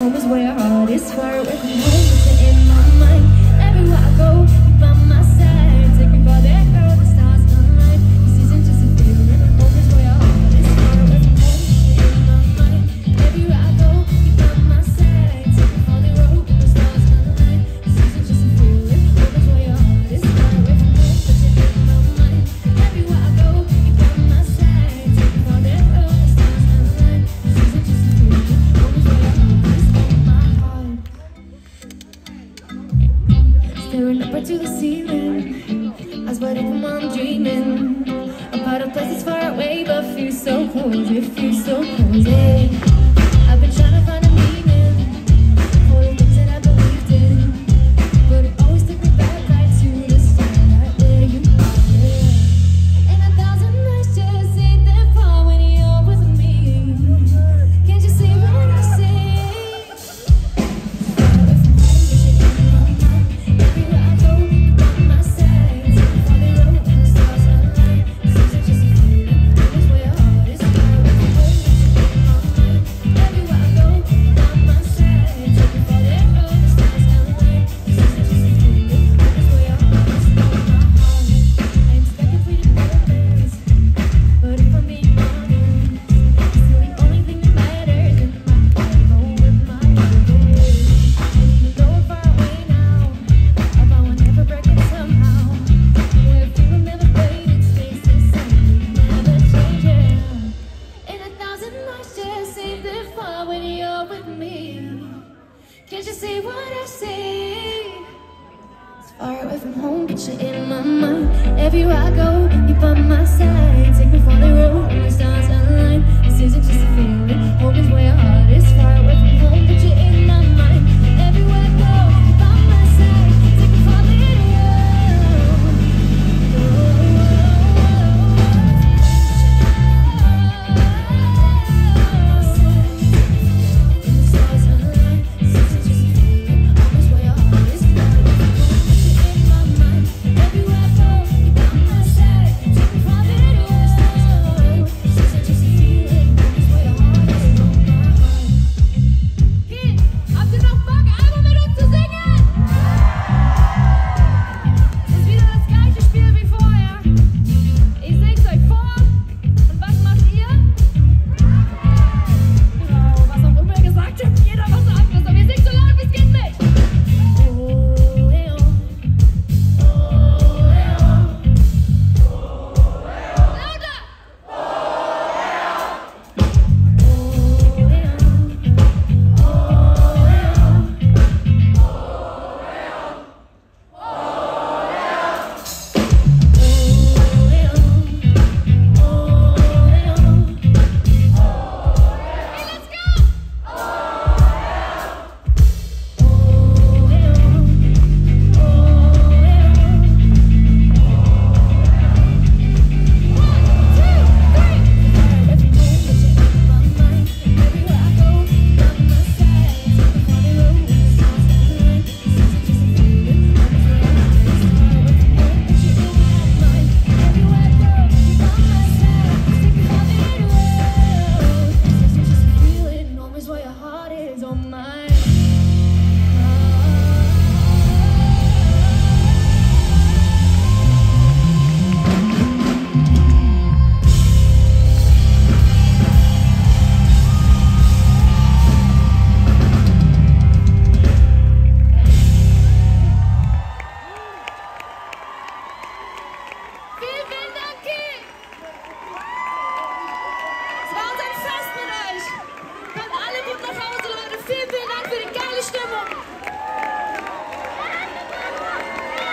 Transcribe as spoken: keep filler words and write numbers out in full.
Home is where our heart is far away from home. It's in my mind. Everywhere I go, you're by my side. Take me by the air of the stars tonight. This isn't just a feeling. Home is where our heart is far away from home. It's in my mind. Everywhere I go, you're by my side. Take me by the road of the stars tonight. This isn't just a feeling. Home is where your heart is far away from home. It's in my mind. Everywhere I go, you're by my side. Take me by the air of the stars tonight. This isn't just a feeling. Home is where your heart is. Staring up to the ceiling, eyes wide open while I'm dreaming about a place that's far away but feels so close. It feels so close. Yeah. I've been trying to find a meaning for the things that I believed in, but it always took me back right to the start, right where you are. Yeah. And a thousand nights just ain't that far when you're with me. Can't you see what I see? Can't you see what I see? It's far away from home, but you're in my mind. Everywhere I go, you're by my side. Take me for the road, and the stars align. This isn't just a feeling. Home is where your heart is. Far away from home, but you're